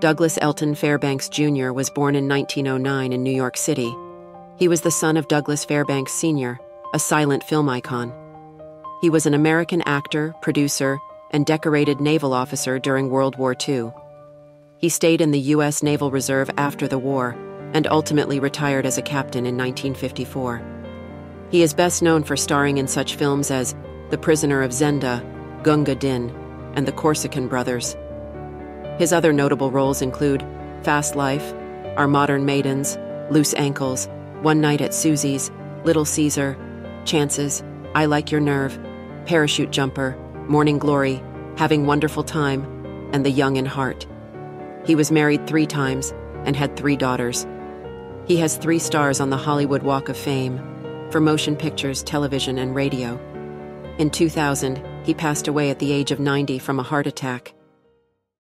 Douglas Elton Fairbanks Jr. was born in 1909 in New York City. He was the son of Douglas Fairbanks Sr., a silent film icon. He was an American actor, producer, and decorated naval officer during World War II. He stayed in the U.S. Naval Reserve after the war and ultimately retired as a captain in 1954. He is best known for starring in such films as The Prisoner of Zenda, Gunga Din, and The Corsican Brothers. His other notable roles include Fast Life, Our Modern Maidens, Loose Ankles, One Night at Susie's, Little Caesar, Chances, I Like Your Nerve, Parachute Jumper, Morning Glory, Having Wonderful Time, and The Young in Heart. He was married 3 times and had 3 daughters. He has 3 stars on the Hollywood Walk of Fame for motion pictures, television, and radio. In 2000, he passed away at the age of 90 from a heart attack.